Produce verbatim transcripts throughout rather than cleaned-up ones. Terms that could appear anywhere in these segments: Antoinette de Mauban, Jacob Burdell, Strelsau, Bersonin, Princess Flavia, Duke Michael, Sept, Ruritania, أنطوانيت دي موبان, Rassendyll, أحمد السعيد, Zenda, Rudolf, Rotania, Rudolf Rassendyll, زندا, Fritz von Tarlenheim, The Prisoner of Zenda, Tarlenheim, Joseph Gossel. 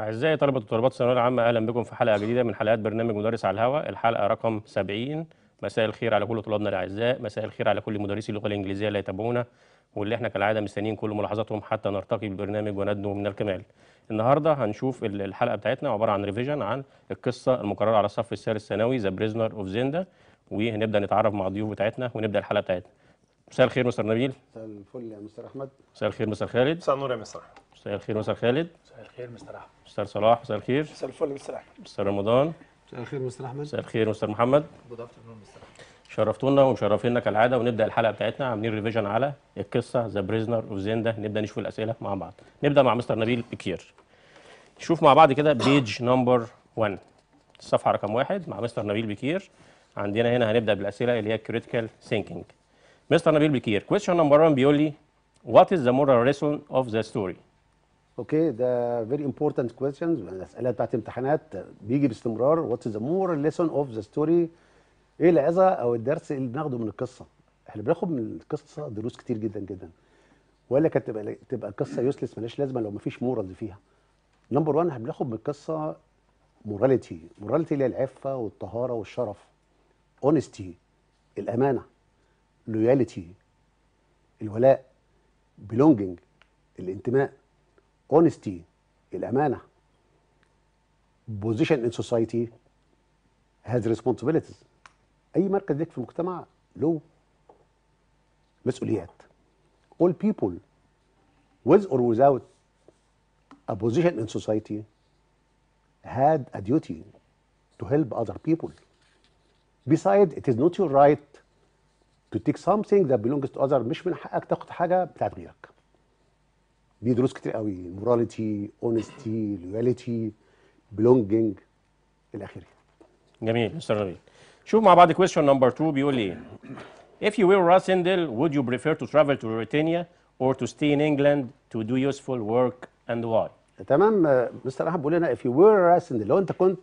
أعزائي طلبة وطالبات الثانوية العامة، أهلا بكم في حلقة جديدة من حلقات برنامج مدرس على الهوا، الحلقة رقم سبعين. مساء الخير على كل طلابنا الأعزاء، مساء الخير على كل مدرسي اللغة الإنجليزية اللي يتابعونا واللي احنا كالعادة مستنيين كل ملاحظاتهم حتى نرتقي بالبرنامج وندنو من الكمال. النهارده هنشوف الحلقة بتاعتنا عبارة عن ريفيجن عن القصة المكررة على الصف الثالث الثانوي The Prisoner of Zenda، وهنبدأ نتعرف مع الضيوف بتاعتنا ونبدأ الحلقة بتاعتنا. مساء الخير مستر نبيل. مساء الفل يا مستر أحمد. مساء الخير مستر خالد. مساء النور يا مستر. مساء الخير مستر خالد. مساء الخير مستر احمد. مستر صلاح. مساء الخير. مساء الفل مستر احمد. مستر رمضان. مساء الخير مستر احمد. مساء الخير مستر محمد. جود افترنون مستر احمد. شرفتونا ومشرفينا كالعاده، ونبدا الحلقه بتاعتنا عاملين ريفيجن على القصه ذا بريزنر اوف زندا. نبدا نشوف الاسئله مع بعض. نبدا مع مستر نبيل بكير. نشوف مع بعض كده بيج نمبر واحد، الصفحه رقم واحد مع مستر نبيل بكير. عندنا هنا هنبدا بالاسئله اللي هي critical thinking. مستر نبيل بكير question number one بيقول لي what is the moral lesson of the story؟ اوكي ده very important questions، الاسئله بتاعت امتحانات بيجي باستمرار. what is the moral lesson of the story؟ ايه العظه او الدرس اللي بناخده من القصه؟ احنا بناخد من القصه دروس كتير جدا جدا، ولا كانت تبقى تبقى قصه يوسلس مالهاش لازمه لو ما فيش مورال فيها. نمبر واحد، احنا بناخد من القصه موراليتي، موراليتي اللي هي العفه والطهاره والشرف، اونستي الامانه، لويالتي الولاء، بلونجنج الانتماء، اونستي الامانه، بوزيشن ان سوسايتي هاز ريسبونسبيلتيز، اي مركز ليك في المجتمع له مسؤوليات. all people with or without a position in society had a duty to help other people. besides it is not your right to take something that belongs to other. مش من حقك تاخد حاجه بتاعت غيرك. دي دروس كتير قوي، morality honesty loyalty belonging الى اخره. جميل مستر نبيل. شوف مع بعض question number two بيقول ايه؟ If you were Rassendyll, would you prefer to travel to Rotania or to stay in England to do useful work and why؟ تمام مستر أحمد بيقول لنا if you were Rassendyll، لو أنت كنت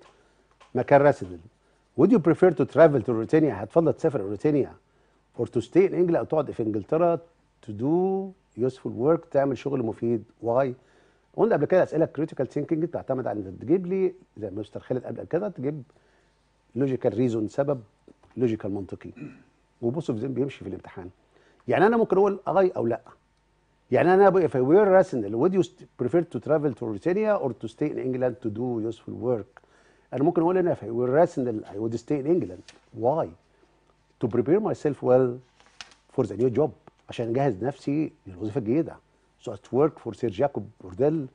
مكان Rassendyll would you prefer to travel to Rotania، هتفضل تسافر روتينيا or to stay in England، أو تقعد في إنجلترا to do useful work، تعمل شغل مفيد. why؟ قلنا قبل كده أسئلة critical thinking بتعتمد على إن تجيب لي زي مستر خالد قبل كده تجيب لوجيكال ريزون، سبب لوجيكال منطقي، وبوصف زين بيمشي في الامتحان. يعني انا ممكن اقول اغير او لا، يعني انا if I were Rassendyll would you prefer to travel to Rotania or to stay in England to do useful work؟ انا ممكن اقول انا if I were Rassendyll I would stay in England. why؟ to prepare myself well for the new job، عشان اجهز نفسي للوظيفه الجديده. so to work for Sir Jacob Burdell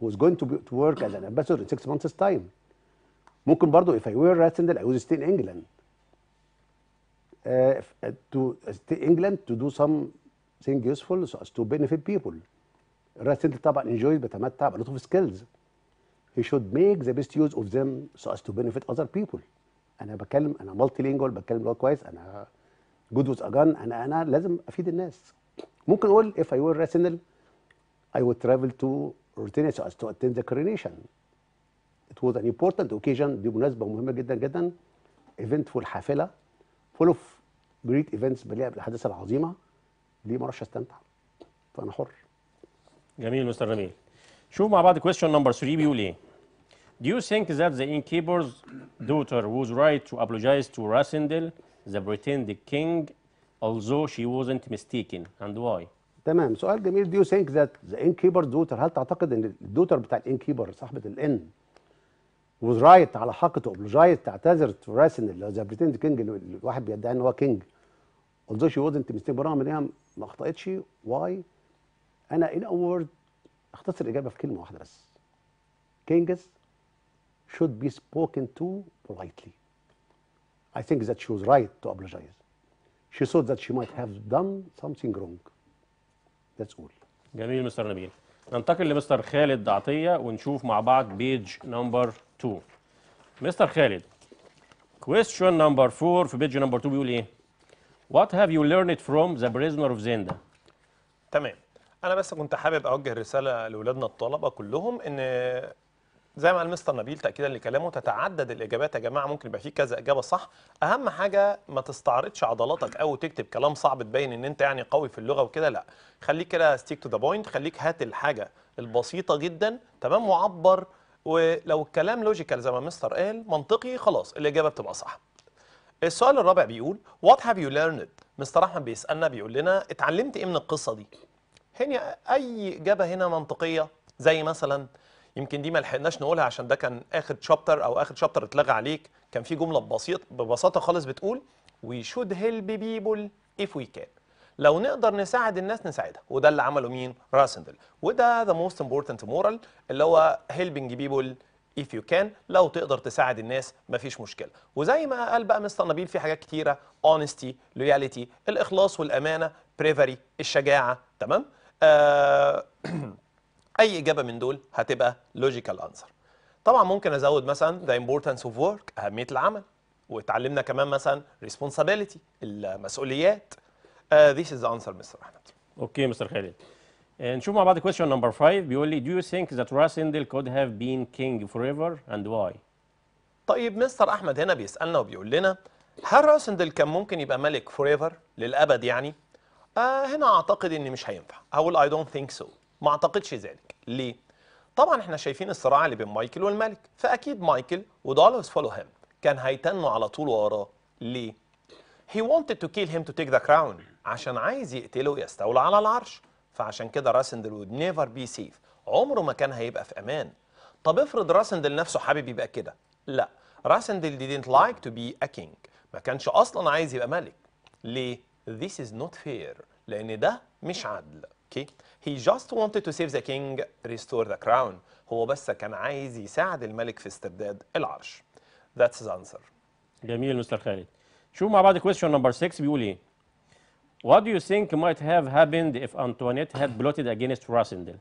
who is going to, be, to work as an ambassador in six months time. ممكن برضو if I were Rassendyll I would stay in England uh, to stay in England to do something useful so as to benefit people. Rassendyll طبعا enjoy، بتمتع ب a lot of skills. he should make the best use of them so as to benefit other people. أنا بكلم أنا multilingual، بتكلم لغة كويس، أنا good with a gun، أنا أنا لازم أفيد الناس. ممكن أقول if I were Rassendyll I would travel to Rotania so as to attend the coronation. It was an important occasion، دي مناسبة مهمة جدا جدا، eventful، حافلة full of great events، مليئة بالأحداث العظيمة، ليه ما أروحش أستمتع؟ فأنا حر. جميل مستر نبيل. شوف مع بعض question number three بيقول إيه؟ Do you think that the innkeeper's daughter was right to apologize to Rassendyll, the pretended king, although she wasn't mistaken and why؟ تمام سؤال جميل. Do you think that the innkeeper's daughter، هل تعتقد إن الدوتر بتاع الانكيبر صاحبة الإن was right، على حق تو ابلوجايز، تعتذر تو راسنل اللي هو ذا بريتند كينج، الواحد بيدعي ان هو كينج، although she wasn't mistaken، برغم ان هي ما اخطاتش. واي؟ انا in a word اختصر الاجابه في كلمه واحده بس. kings should be spoken to politely. I think that she was right to apologize. She thought that she might have done something wrong. That's all. جميل مستر نبيل. ننتقل لمستر خالد عطيه ونشوف مع بعض بيج نمبر two. مستر خالد question number four في بيج نمبر two بيقول ايه؟ What have you learned from the prisoner of Zenda؟ تمام، أنا بس كنت حابب أوجه رسالة لأولادنا الطلبة كلهم إن زي ما قال مستر نبيل تاكيدا لكلامه تتعدد الاجابات يا جماعه، ممكن يبقى في كذا اجابه صح. اهم حاجه ما تستعرضش عضلاتك او تكتب كلام صعب تبين ان انت يعني قوي في اللغه وكده، لا خليك كده ستيك تو ذا بوينت، خليك هات الحاجه البسيطه جدا تمام وعبر، ولو الكلام لوجيكال زي ما مستر قال منطقي خلاص الاجابه بتبقى صح. السؤال الرابع بيقول What have you learned؟ مستر أحمد بيسألنا بيقول لنا اتعلمت إيه من القصة دي؟ هنا أي إجابة هنا منطقية زي مثلا يمكن دي ما لحقناش نقولها عشان ده كان آخر شابتر أو آخر شابتر اتلغى عليك، كان في جملة ببسيط ببساطة خالص بتقول We should help people if we can. لو نقدر نساعد الناس نساعدها، وده اللي عمله مين؟ راسندل، وده the most important moral اللي هو helping people if you can، لو تقدر تساعد الناس مفيش مشكله. وزي ما قال بقى مستر نبيل في حاجات كتيره honesty loyalty الاخلاص والامانه bravery الشجاعه تمام. آه اي اجابه من دول هتبقى logical answer. طبعا ممكن ازود مثلا the importance of work اهميه العمل، واتعلمنا كمان مثلا responsibility المسؤوليات. آه this is the answer مستر احمد. اوكي مستر خالد، نشوف مع بعض question number five بيقول لي do you think that Rassendyll could have been king forever and why؟ طيب مستر أحمد هنا بيسألنا وبيقول لنا هل راسندل كان ممكن يبقى ملك forever للأبد يعني؟ آه هنا أعتقد إن مش هينفع، هقول I don't think so، ما أعتقدش ذلك. ليه؟ طبعا إحنا شايفين الصراع اللي بين مايكل والملك، فأكيد مايكل ودولوز فولو هيم كان هيتنوا على طول وراه. ليه؟ he wanted to kill him to take the crown، عشان عايز يقتله يستولى على العرش، فعشان كده راسندل would never be safe، عمره ما كان هيبقى في امان. طب افرض راسندل نفسه حابب يبقى كده؟ لا، راسندل didn't like to be a king، ما كانش اصلا عايز يبقى ملك. ليه؟ this is not fair، لان ده مش عدل. اوكي he just wanted to save the king restore the crown، هو بس كان عايز يساعد الملك في استرداد العرش. that's his answer. جميل مستر خالد، شوف مع بعض question number six بيقول ايه؟ What do you think might have happened if Antoinette had plotted against Rassendyll؟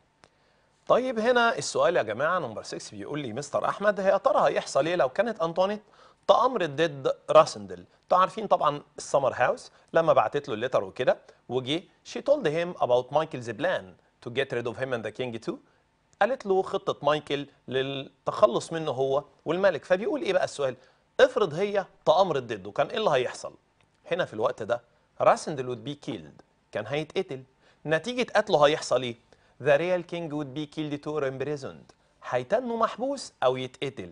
طيب هنا السؤال يا جماعه نمبر ستة بيقول لي مستر احمد يا ترى هيحصل ايه لو كانت انطوانيت تأمرت ضد راسندل؟ انتوا عارفين طبعا السمر هاوس لما بعتت له الليتر وكده وجي she told him about Michael's plan to get rid of him and the king too، قالت له خطه مايكل للتخلص منه هو والملك. فبيقول ايه بقى السؤال؟ افرض هي تأمرت ضده كان ايه اللي هيحصل؟ هنا في الوقت ده راسندل would be killed، كان هيتقتل. نتيجة قتله هيحصل ايه؟ The real king would be killed too or imprisoned، هيتنه محبوس أو يتقتل.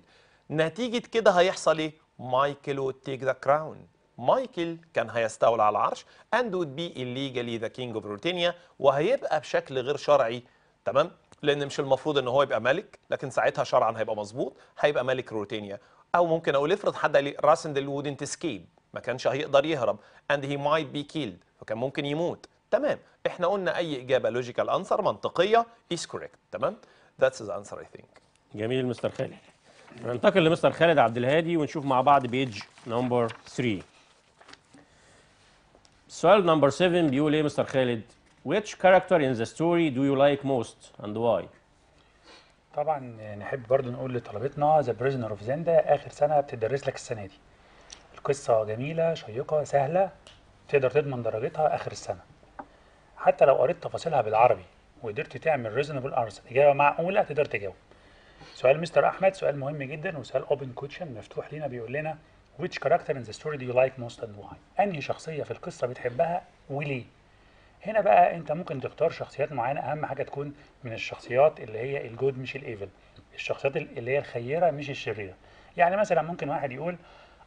نتيجة كده هيحصل ايه؟ مايكل would take the crown، مايكل كان هيستولى على العرش and would be illegally the king of Rotania، وهيبقى بشكل غير شرعي تمام؟ لأن مش المفروض إن هو يبقى ملك، لكن ساعتها شرعا هيبقى مظبوط، هيبقى ملك روتينيا. أو ممكن أقول افرض حد قال راسندل wouldn't escape، ما كانش هيقدر يهرب and he might be killed، فكان ممكن يموت. تمام، احنا قلنا اي اجابه لوجيكال انسر منطقيه is correct تمام. that's the answer I think. جميل مستر خالد، ننتقل لمستر خالد عبد الهادي ونشوف مع بعض بيج نمبر ثلاثة. السؤال نمبر سبعة بيقول ايه مستر خالد؟ which character in the story do you like most and why؟ طبعا نحب برضو نقول لطلبتنا The Prisoner of Zenda اخر سنه بتدرس لك السنه دي، قصة جميلة شيقة سهلة تقدر تضمن درجتها آخر السنة، حتى لو قريت تفاصيلها بالعربي وقدرت تعمل ريزونبل أنسر إجابة معقولة تقدر تجاوب. سؤال مستر أحمد سؤال مهم جدا وسؤال أوبن كوتشن مفتوح لينا، بيقول لنا which character in the story do you like most and why؟ أنهي شخصية في القصة بتحبها وليه؟ هنا بقى أنت ممكن تختار شخصيات معينة، أهم حاجة تكون من الشخصيات اللي هي الجود مش الإيفل، الشخصيات اللي هي الخيرة مش الشريرة. يعني مثلا ممكن واحد يقول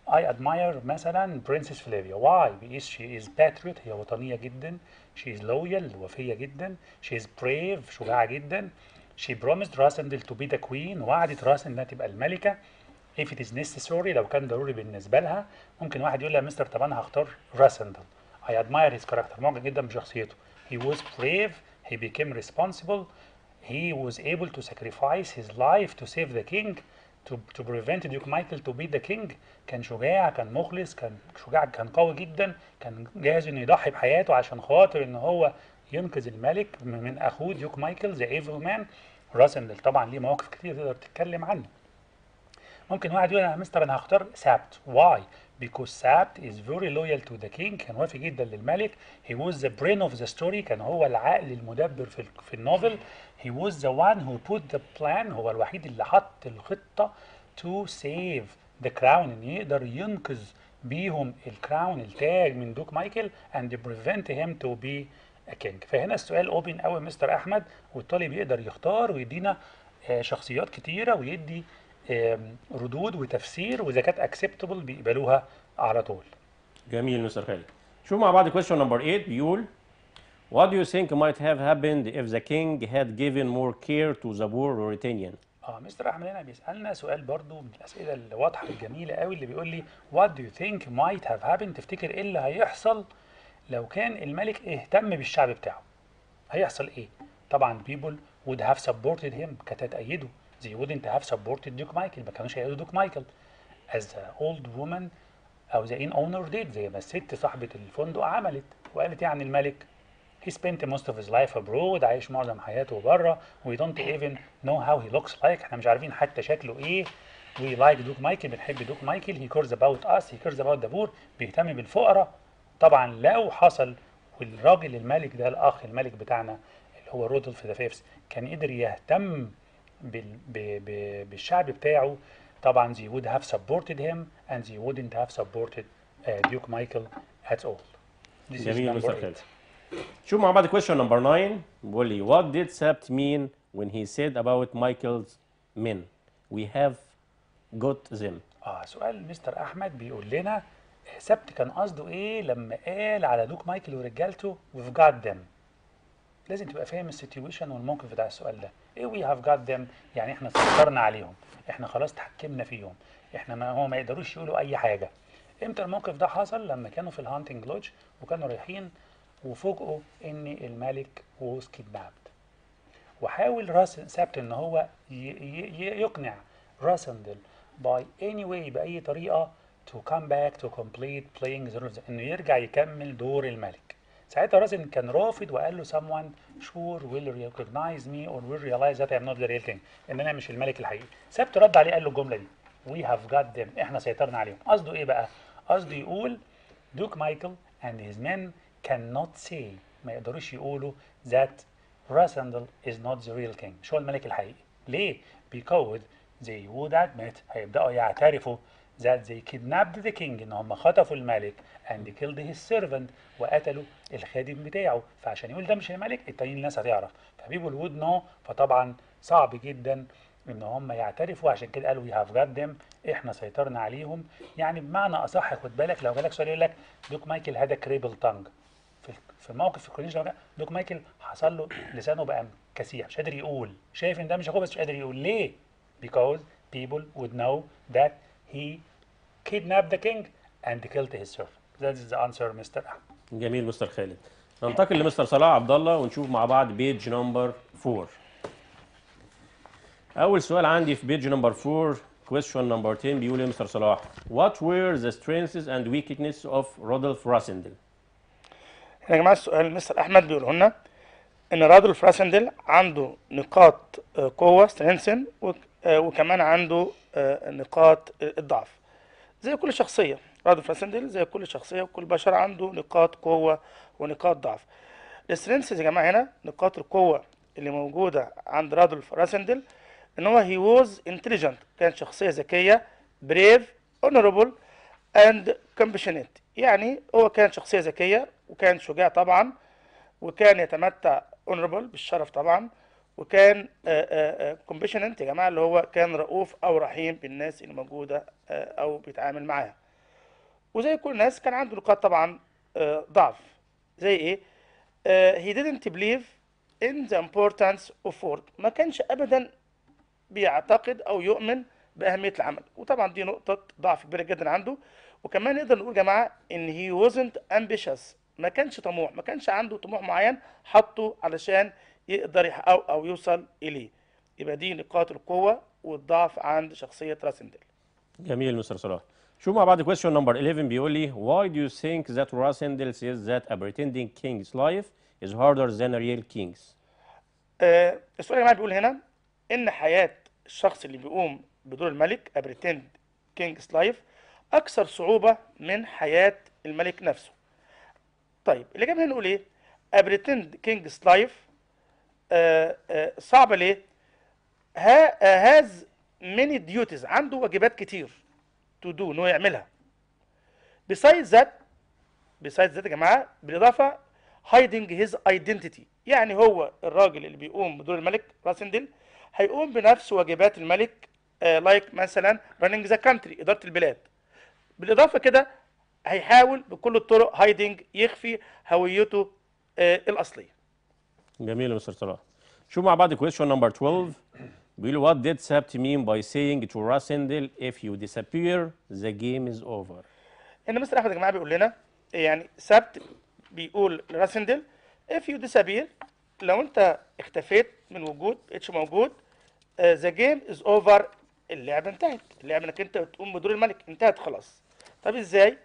I admire مثلا Princess Flavia. Why? Because she is patriot، هي وطنية جدا. She is loyal، وفية جدا. She is brave، شجاعة جدا. She promised Rassendyll to be the queen، وعدت راسندل انها تبقى الملكة. If it is necessary، لو كان ضروري بالنسبة لها. ممكن واحد يقول لها مستر طب انا هختار راسندل. I admire his character، معجب جدا بشخصيته. He was brave، he became responsible، he was able to sacrifice his life to save the king. To, to prevent Duke Michael to be the king، كان شجاع كان مخلص كان شجاع كان قوي جدا، كان جاهز انه يضحي بحياته عشان خاطر ان هو ينقذ الملك من اخوه ديوك مايكل ذا ايفل مان. راسندل طبعا ليه مواقف كتير تقدر تتكلم عنه. ممكن واحد يقول انا مستر انا هختار سبت. واي؟ because Sept is very loyal to the king. كان وافي جدا للملك. He was the brain of the story. كان هو العقل المدبر في في النوفل. He was the one who put the plan. هو الوحيد اللي حط الخطة to save the crown. إن يقدر ينقذ بيهم الكراون التاج من دوك مايكل and prevent him to be a king. فهنا السؤال اوبن قوي مستر أحمد، والطالب يقدر يختار ويدينا شخصيات كتيرة ويدي ردود وتفسير، واذا كانت اكسبتبل بيقبلوها على طول. جميل مستر خالد. شوف مع بعض question number eight بيقول What do you think might have happened if the king had given more care to the poor Ruritanian؟ اه مستر أحمد هنا بيسألنا سؤال برضو من الأسئلة الواضحة الجميلة قوي اللي بيقول لي What do you think might have happened؟ تفتكر إيه اللي هيحصل لو كان الملك اهتم بالشعب بتاعه؟ هيحصل إيه؟ طبعًا people would have supported him، كانت هتأيده. They wouldn't have supported Duke Michael، ما كانوش هيأيدوا دوك مايكل. As the old woman أو the inn owner did، زي ما الست صاحبة الفندق عملت وقالت يعني الملك He spent most of his life abroad، عايش معظم حياته بره. We don't even know how he looks like، احنا مش عارفين حتى شكله ايه. We like دوك مايكل، بنحب دوك مايكل. He cares about us، he cares about the poor، بيهتم بالفقراء. طبعا لو حصل والراجل الملك ده الاخ الملك بتاعنا اللي هو رودولف ذا فيفث كان قدر يهتم بال... ب... ب... بالشعب بتاعه، طبعا they would have supported him and they wouldn't have supported uh, Duke Michael at all. This is شوف مع بعض question number nine بيقول لي what did Sept mean when he said about Michael's men we have got them. اه سؤال مستر أحمد بيقول لنا سبت كان قصده ايه لما قال على دوك مايكل ورجالته we've got them. لازم تبقى فاهم السيتويشن والموقف بتاع السؤال ده. ايه we have got them؟ يعني احنا سيطرنا عليهم، احنا خلاص تحكمنا فيهم، احنا ما هو ما يقدروش يقولوا اي حاجه. امتى الموقف ده حصل؟ لما كانوا في الهانتنج لودج وكانوا رايحين وفوجئوا ان الملك was kidnapped. وحاول راسن سبت ان هو يقنع راسندل by any way باي طريقه to come back to complete playing the role، انه يرجع يكمل دور الملك. ساعتها راسن كان رافض وقال له someone sure will recognize me or will realize that I'm not the real king، ان انا مش الملك الحقيقي. سبت رد عليه قال له الجمله دي we have got them، احنا سيطرنا عليهم. قصده ايه بقى؟ قصده يقول دوك مايكل and his men cannot say، ما يقدروش يقولوا that Rassendyll is not the real king، مش هو الملك الحقيقي. ليه؟ because they would admit، هيبدأوا يعترفوا that they kidnapped the king، ان هم خطفوا الملك and killed his servant، وقتلوا الخادم بتاعه. فعشان يقول ده مش الملك التانيين الناس هتعرف، فبيقول would know، فطبعا صعب جدا ان هم يعترفوا. عشان كده قالوا we have got them، احنا سيطرنا عليهم. يعني بمعنى اصح خد بالك لو جالك سؤال يقول لك دوك مايكل هذا كريبل تانج، في الموقف في الكورنيش دوك مايكل حصل له لسانه بقى كسيح مش قادر يقول، شايف ان ده مش اخوه بس مش قادر يقول. ليه؟ because people would know that he kidnapped the king and killed his servant. That is the answer مستر أحمد. جميل مستر خالد. ننتقل لمستر صلاح عبد الله ونشوف مع بعض بيج نمبر أربعة. أول سؤال عندي في بيج نمبر أربعة question number عشرة بيقول مستر صلاح What were the strengths and weaknesses of Rudolf Rassendyll؟ يا جماعه السؤال مستر احمد بيقول لنا ان رادولف راسندل عنده نقاط قوه سترينسن وكمان عنده نقاط الضعف. زي كل شخصيه رادولف راسندل زي كل شخصيه وكل بشر عنده نقاط قوه ونقاط ضعف. السترينسز يا جماعه هنا نقاط القوه اللي موجوده عند رادولف راسندل ان هو هي واز انتليجنت، كان شخصيه ذكيه، بريف، اونربل اند كومباشنيت. يعني هو كان شخصيه ذكيه وكان شجاع طبعا، وكان يتمتع اونربل بالشرف طبعا، وكان كومباشننت يا جماعه اللي هو كان رؤوف او رحيم بالناس اللي موجوده او بيتعامل معاها. وزي كل الناس كان عنده نقاط طبعا ضعف. زي ايه؟ he didn't believe in the importance of work، ما كانش ابدا بيعتقد او يؤمن باهميه العمل، وطبعا دي نقطه ضعف كبيره جدا عنده. وكمان نقدر نقول يا جماعه ان he wasn't ambitious، ما كانش طموح، ما كانش عنده طموح معين حطه علشان يقدر يحققه او يوصل اليه. يبقى دي نقاط القوه والضعف عند شخصيه راسندل. جميل مستر صلاح. شوف مع بعض question number eleven بيقول لي why do you think that Rassendyll says that a pretending king's life is harder than a real king's؟ آه السؤال يا جماعه بيقول هنا ان حياه الشخص اللي بيقوم بدور الملك a pretend king's life أكثر صعوبة من حياة الملك نفسه. طيب اللي جاب هنقول إيه؟ أبريتند كينجز لايف صعبة ليه؟ هاز ماني ديوتيز، عنده واجبات كتير تو دو، إنه يعملها. بيسايد ذات، بيسايد ذات يا جماعة، بالإضافة هايدنج هيز ايدنتيتي، يعني هو الراجل اللي بيقوم بدور الملك راسنديل هيقوم بنفس واجبات الملك لايك uh, like مثلا رانينج ذا كانتري، إدارة البلاد. بالإضافة كده هيحاول بكل الطرق هايدنج، يخفي هويته uh, الأصلية. جميل يا مستر طلال. شوف مع بعض question number twelve بيقول what did Sept mean by saying to Rassendyll if you disappear the game is over. إن مستر أحمد يا جماعة بيقول لنا يعني سبت بيقول لراسنديل if you disappear، لو أنت اختفيت من وجود اتش موجود ذا جيم از اوفر، اللعبه انتهت، اللعبه انك انت بتقوم بدور الملك انتهت خلاص. طب ازاي؟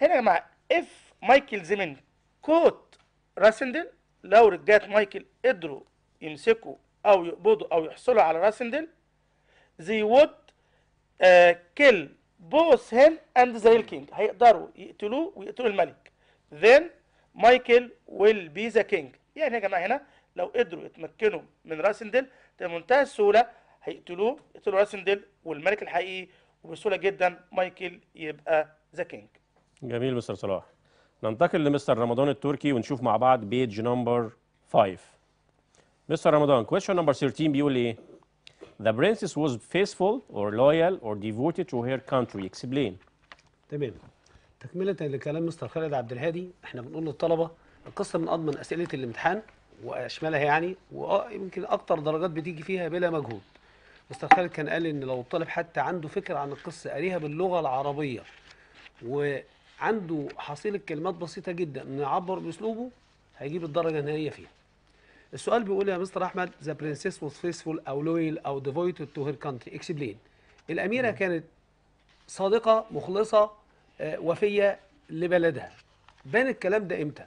هنا يا جماعه اف مايكل زمن كوت راسنديل، لو رجاله مايكل قدروا يمسكوا او يقبضوا او يحصلوا على راسنديل زي وود كيل بوث هيم اند ذا كينج، هيقدروا يقتلوه ويقتلوا الملك. ذن مايكل ويل بي ذا كينج، يعني يا جماعه هنا لو قدروا يتمكنوا من راسنديل بمنتهى السهوله هيقتلوه، يقتلوا راسنديل والملك الحقيقي، وبسهوله جدا مايكل يبقى ذا كينج. جميل مستر صلاح. ننتقل لمستر رمضان التركي ونشوف مع بعض بيج نمبر خمسة. مستر رمضان question number thirteen بيقول ايه؟ The princess was faithful or loyal or devoted to her country. Explain. تمام. تكمله لكلام مستر خالد عبد الهادي، احنا بنقول للطلبه القصه من اضمن اسئله الامتحان واشمالها يعني، ويمكن اكتر درجات بتيجي فيها بلا مجهود. مستر خالد كان قال ان لو الطالب حتى عنده فكره عن القصه قاريها باللغه العربيه وعنده حصيله كلمات بسيطه جدا نعبر باسلوبه هيجيب الدرجه النهائيه فيها. السؤال بيقول يا مستر احمد ذا برنسيس واز فيسفول او لويل او ديفويتد تو هير كانتري، اكسبلين. الاميره كانت صادقه مخلصه وفيه لبلدها. بان الكلام ده امتى؟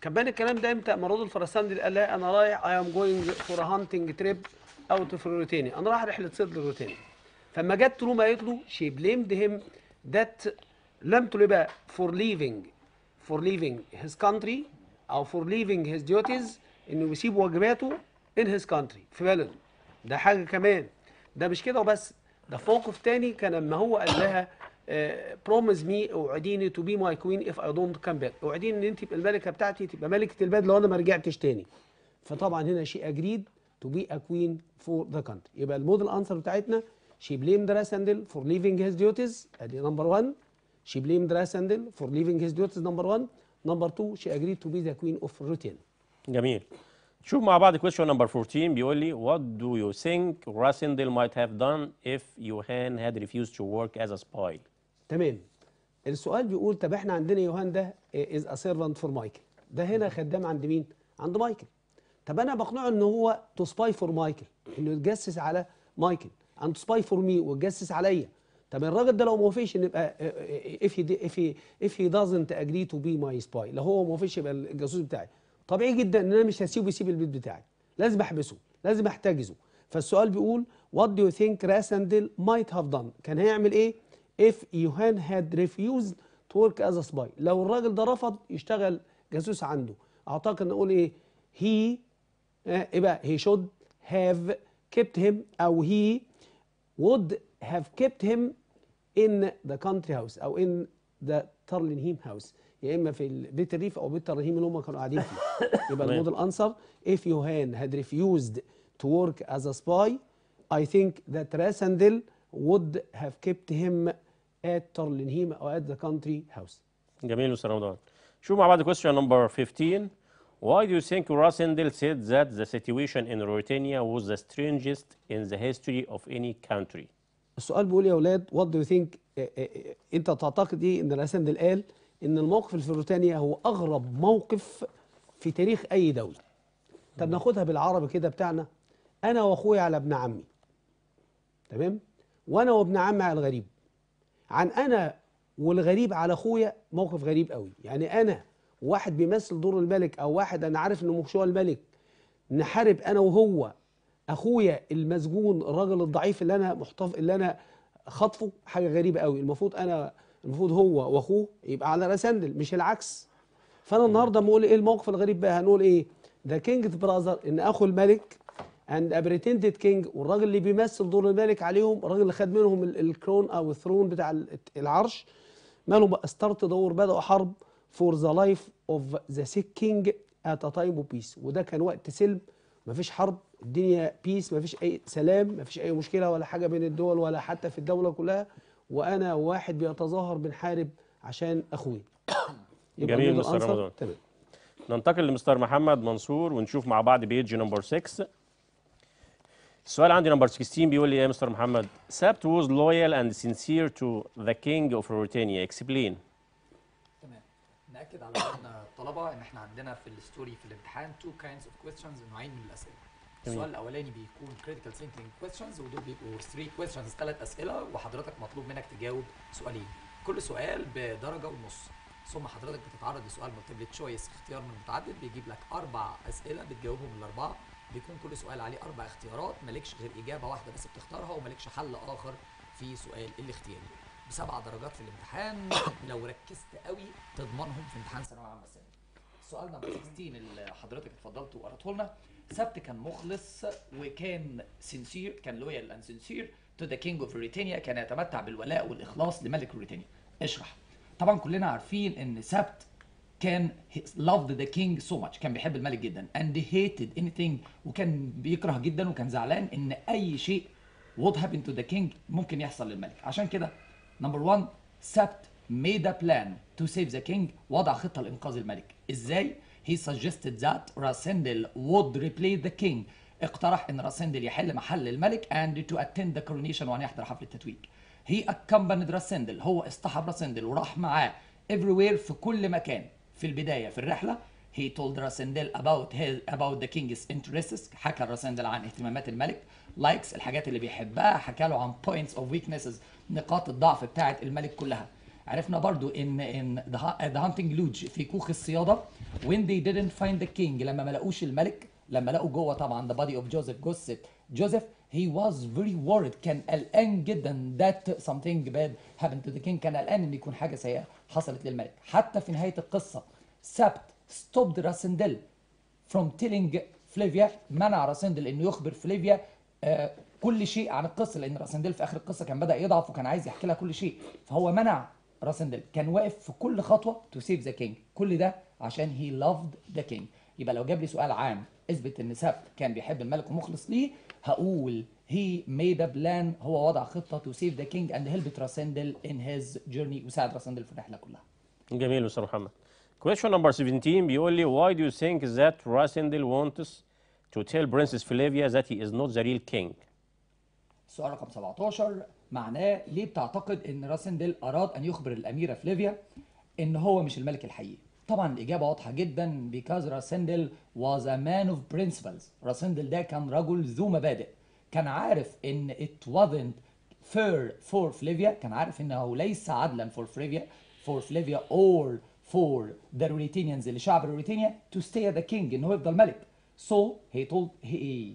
كان بان الكلام ده امتى؟ اما رودولف راسنديل قال لها انا رايح اي ام جوينج فور هانتنج تريب اوت اوف روتينيا، انا رايح رحله صيد لروتينيا. فما جت روما قالت له شي بليمد هيم ذات لم تلبى فور ليفنج فور ليفنج هيز كانتري او فور ليفنج هيز ديوتيز، انه يسيب واجباته ان هيز كانتري في بلده. ده حاجه كمان، ده مش كده وبس، ده في موقف تاني كان لما هو قال لها بروميز مي، اوعديني تو بي ماي كوين اف اي دونت كام باك، اوعديني ان انت تبقى الملكه بتاعتي، تبقى ملكه البلد لو انا ما رجعتش تاني. فطبعا هنا شي اجريد تو بي ا كوين فور ذا كانتري. يبقى الموديل انسر بتاعتنا شي بليمد راسنديل فور ليفينج هيز ديوتيز، ادي نمبر واحد. شي بليمد راسنديل فور ليفينج هيز ديوتيز نمبر واحد. نمبر اتنين شي اجريد تو بي ذا كوين اوف روتين. جميل. شوف مع بعض كويشن نمبر fourteen بيقول لي what do you think Rassendyll might have done if Johann had refused to work as a spy. تمام. السؤال بيقول طب احنا عندنا يوهان ده از ا سيرفنت فور مايكل، ده هنا خدام عند مين؟ عند مايكل. طب انا بقنعه ان هو تو سباي فور مايكل، انه يتجسس على مايكل، ان تو سباي فور مي ويتجسس عليا. طب الراجل ده لو ما وافقش نبقى اف اف اف هي دازنت اجري تو بي ماي سباي، لو هو ما وافقش يبقى الجاسوس بتاعي. طبيعي جدا ان انا مش هسيبه يسيب البيت بتاعي، لازم احبسه، لازم احتجزه. فالسؤال بيقول what do you think Rassendyll might have done، كان هيعمل ايه؟ if Johann had refused to work as a spy، لو الراجل ده رفض يشتغل جاسوس عنده. اعتقد نقول ايه؟ he اه يبقى he should have kept him او he would have kept him in the country house او in the Tarlenheim house، يا اما في بيت الريف او بيت الرهيم اللي هم كانوا قاعدين فيه. يبقى الموديل انسر if Johann had refused to work as a spy I think that Rassendyll would have kept him at Tarlenheim or at the country house. جميل مستر رمضان. شوف مع بعض question number fifteen. Why do you think Rassendyll said that the situation in Rotania was the strangest in the history of any country؟ السؤال بيقول يا اولاد what do you think اه اه اه انت تعتقد ايه ان راسندل قال ان الموقف في روتانيا هو اغرب موقف في تاريخ اي دوله. طب ناخدها بالعربي كده بتاعنا، انا واخويا على ابن عمي، تمام، وانا وابن عمي على الغريب، عن انا والغريب على اخويا موقف غريب قوي. يعني انا واحد بيمثل دور الملك او واحد انا عارف انه مش هو الملك، نحارب انا وهو اخويا المسجون الراجل الضعيف اللي انا محتف اللي انا خطفه حاجه غريبه قوي. المفروض انا المفروض هو واخوه يبقى على راسندل مش العكس. فانا النهارده بنقول ايه الموقف الغريب بقى؟ هنقول ايه ده كينجز براذر، ان اخو الملك اند ابريتندد كينج، والراجل اللي بيمثل دور الملك عليهم، الراجل اللي خد منهم الكرون او الثرون بتاع العرش، مالهم بقى ستارت دور، بداوا حرب فور ذا لايف اوف ذا سيك كينج ات ا تايم اوف بيس. وده كان وقت سلم، مفيش حرب، الدنيا بيس، مفيش اي سلام، مفيش اي مشكله ولا حاجه بين الدول ولا حتى في الدوله كلها، وانا واحد بيتظاهر بنحارب عشان اخوي. جميل مستر رمضان، تمام. ننتقل لمستر محمد منصور ونشوف مع بعض بيج نمبر ستة. السؤال عندي نمبر ستة عشر بيقول لي ايه يا مستر محمد؟ Sept was loyal and sincere to the king of Rotania. Explain. تمام. نأكد على أن الطلبة إن إحنا عندنا في الستوري في الامتحان two kinds of questions، نوعين من الأسئلة. السؤال الأولاني بيكون critical thinking questions، ودول بيبقوا three questions، ثلاث أسئلة، وحضرتك مطلوب منك تجاوب سؤالين، كل سؤال بدرجة ونص. ثم حضرتك بتتعرض لسؤال مالتيبل تشويس، اختيار من متعدد، بيجيب لك أربع أسئلة بتجاوبهم الأربعة، بيكون كل سؤال عليه أربع اختيارات، مالكش غير إجابة واحدة بس بتختارها، ومالكش حل آخر في سؤال الاختياري. بسبع درجات في الامتحان، لو ركزت قوي تضمنهم في امتحان ثانوية عامة السنة دي. سؤال نمبر ستة عشر اللي حضرتك اتفضلت وقريته لنا، سبت كان مخلص وكان سنسير، كان لويال اند سنسير تو ذا كينج اوف ريتانيا، كان يتمتع بالولاء والإخلاص لملك ريتانيا. اشرح. طبعا كلنا عارفين ان سبت كان loved the king so much، كان بيحب الملك جدا and hated anything، وكان بيكره جدا وكان زعلان ان اي شيء would happen to the king ممكن يحصل للملك. عشان كده نمبر واحد سبت made a plan to save the king، وضع خطه لانقاذ الملك. ازاي؟ he suggested that Rassendyll would replace the king، اقترح ان راسندل يحل محل الملك and to attend the coronation، وان يحضر حفل التتويج. he accompanied Rassendyll، هو اصطحب راسندل وراح معاه everywhere، في كل مكان. في البداية في الرحلة he told Rassendyll about his about the king's interests، حكى راسندل عن اهتمامات الملك، لايكس الحاجات اللي بيحبها، حكى له عن points of weaknesses نقاط الضعف بتاعة الملك كلها. عرفنا برضو ان ان the hunting lodge في كوخ الصيادة when they didn't find the king، لما ما لقوش الملك، لما لقوا جوه طبعا the body of Joseph Gossel، Joseph he was very worried، كان قلقان جدا that something bad happened to the king، كان قلقان ان يكون حاجة سيئة حصلت للملك. حتى في نهاية القصة سبت stopped راسندل from telling فليفيا، منع راسندل انه يخبر فليفيا آه كل شيء عن القصة، لان راسندل في اخر القصة كان بدأ يضعف وكان عايز يحكي لها كل شيء، فهو منع راسندل، كان واقف في كل خطوة to save the king، كل ده عشان he loved the king. يبقى لو جاب لي سؤال عام اثبت ان سبت كان بيحب الملك ومخلص ليه، هقول he made a plan، هو وضع خطة to save the king and helped راسندل in his journey، وساعد راسندل في الرحلة كلها. جميل مستر محمد. Question number seventeen بيقول لي why do you think that Rassendyll wants to tell Princess Flavia that he is not the real king؟ السؤال رقم سبعة عشر معناه ليه بتعتقد ان راسندل اراد ان يخبر الاميرة فليفيا ان هو مش الملك الحقيقي؟ طبعا الاجابه واضحه جدا، because راسندل was a man of principles، راسندل ده كان رجل ذو مبادئ، كان عارف ان it wasn't fair for فليفيا، كان عارف انه ليس عدلا for فليفيا for فليفيا or for the Ruritanians لشعب الروريتانيا to stay the king، ان هو يفضل ملك. so he told he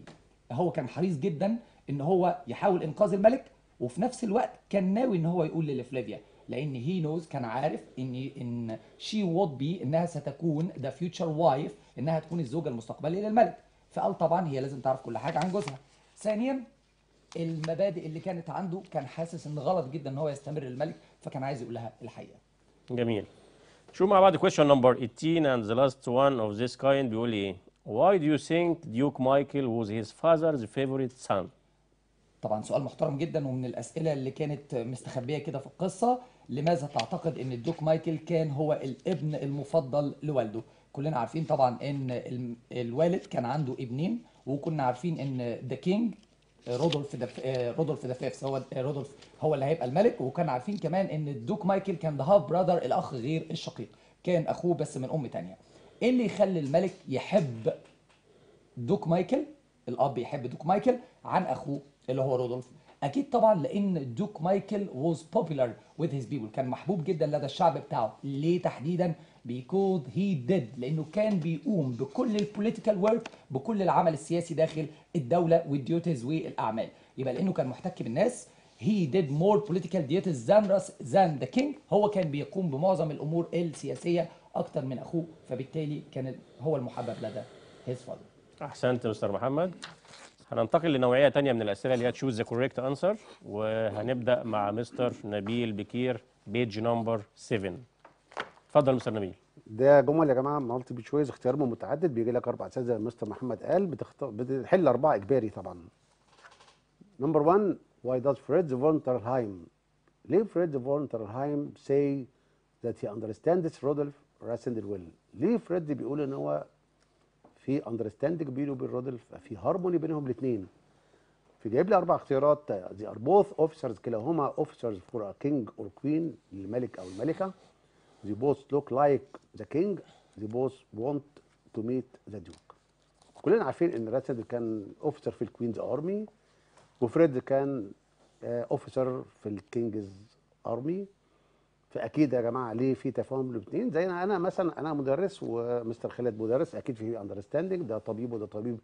هو كان حريص جدا ان هو يحاول انقاذ الملك، وفي نفس الوقت كان ناوي ان هو يقول لفليفيا، لان هي نوز كان عارف ان ان شي وود بي، انها ستكون ذا فيوتشر وايف، انها تكون الزوجه المستقبليه للملك، فقال طبعا هي لازم تعرف كل حاجه عن جوزها. ثانيا المبادئ اللي كانت عنده كان حاسس ان غلط جدا ان هو يستمر الملك، فكان عايز يقول لها الحقيقه. جميل. شوف مع بعض question number eighteen and the last one of this kind بيقول لي ايه؟ Why do you think Duke Michael was his father's favorite son؟ طبعا سؤال محترم جدا ومن الاسئله اللي كانت مستخبيه كده في القصه، لماذا تعتقد ان الدوك مايكل كان هو الابن المفضل لوالده؟ كلنا عارفين طبعا ان الوالد كان عنده ابنين، وكنا عارفين ان ذا كينج رودولف رودولف ذا فيفس هو رودولف هو اللي هيبقى الملك، وكان عارفين كمان ان الدوك مايكل كان ذا هاف براذر، الاخ غير الشقيق، كان اخوه بس من ام ثانيه. ايه اللي يخلي الملك يحب دوك مايكل، الاب يحب دوك مايكل عن اخوه اللي هو رودولف؟ اكيد طبعا لان دوك مايكل was popular with his people، كان محبوب جدا لدى الشعب بتاعه. ليه تحديدا؟ because he did، لانه كان بيقوم بكل البوليتيكال ورك، بكل العمل السياسي داخل الدوله والديوتيز والاعمال. يبقى لانه كان محتك بالناس he did more political duties than than the king. هو كان بيقوم بمعظم الامور السياسيه اكتر من اخوه، فبالتالي كان هو المحبب لدى his father. احسنت مستر محمد. هننتقل لنوعيه ثانيه من الاسئله اللي هي تشوز ذا كوريكت انسر، وهنبدا مع مستر نبيل بكير بيج نمبر سبعة. اتفضل مستر نبيل. ده جمل يا جماعه مالتي تشويز، اختيار متعدد، بيجي لك اربع اسئله زي ما مستر محمد قال، بتخت... بتحل اربعه اجباري طبعا. نمبر واحد، why does Fritz von Tarlenheim ليه Fritz von Tarlenheim say that he understands Rudolf Rassendyll well؟ ليه فريد بيقول ان هو في understanding بينه وبين رودولف، في هارموني بينهم الاثنين؟ فجايب لي اربع اختيارات، they are both officers، كلاهما officers for a king or queen، للملك او الملكه. They both look like the king. They both want to meet the duke. كلنا عارفين ان راسندل كان اوفيسر في الكوينز ارمي، وفريد كان اوفيسر في الكينجز ارمي، فاكيد يا جماعه ليه في تفاهم الاثنين. زي انا مثلا انا مدرس ومستر خالد مدرس، اكيد في اندرستاندينج، ده طبيب وده طبيب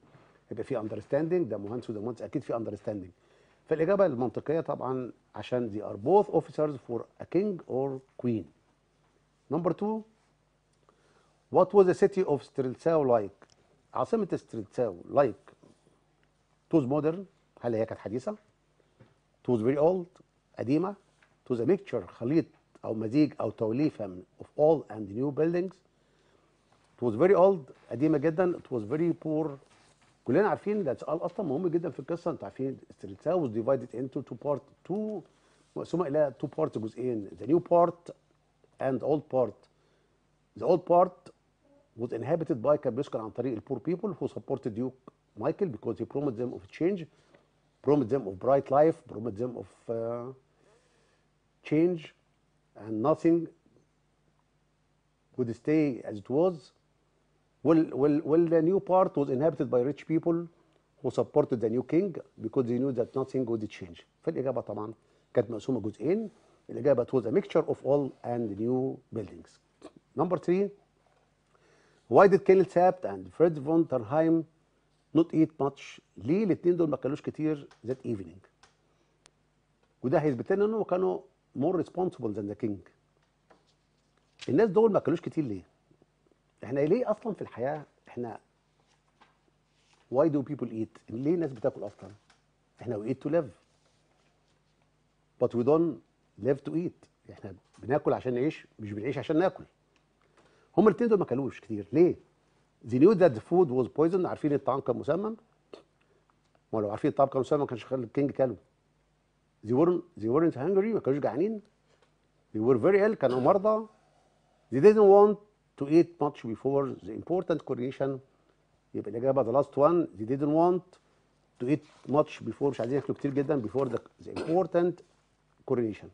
يبقى في اندرستاندينج، ده مهندس وده مهندس، اكيد في اندرستاندينج. فالاجابه المنطقيه طبعا عشان they are both officers for a king or queen. Number two, what was the city of Strelsau like؟ عاصمة Strelsau like too modern، هل هي كانت حديثة؟ too very old، قديمة. too a mixture، خليط أو مزيج أو توليفة of old and new buildings. too very old، قديمة جدا. too very poor. كلنا عارفين ده سؤال أصلا مهم جدا في القصة، أنتوا عارفين Strelsau was divided into two parts، two مقسومة إلى two parts، جزئين، the new part and old part. The old part was inhabited by كان بيسكن عن طريق البور people who supported Duke Michael because he promised them of change, promised them of bright life, promised them of uh, change, and nothing would stay as it was. Well, well, well, the new part was inhabited by rich people who supported the new king because they knew that nothing would change. فالإجابة طبعا كانت مقسومة جزئين. الإجابة was a mixture of old and new buildings. Number three, why did Colonel Sept and Fritz von Tarlenheim not eat much؟ ليه الاثنين دول ما كانوش كتير that evening؟ وده هيثبت لنا إنهم كانوا more responsible than the king. الناس دول ما كانوش كتير ليه؟ إحنا ليه أصلاً في الحياة إحنا why do people eat؟ ليه الناس بتاكل أصلاً؟ إحنا we eat to live but we don't live to eat. احنا بناكل عشان نعيش، مش بنعيش عشان ناكل. هم الاثنين دول ما كلوش كتير ليه؟ they knew that the food was poison، عارفين الطعام كان مسمم. ما لو عارفين الطعام كان مسمم ما كانش خلي الكينج كله. they weren't they weren't hungry، ما كانوش جعانين. they were very ill، كانوا مرضى. they didn't want to eat much before the important coronation. يبقى الاجابه the last one، they didn't want to eat much before، مش عايزين ياكلوا كتير جدا before the, the important coronation.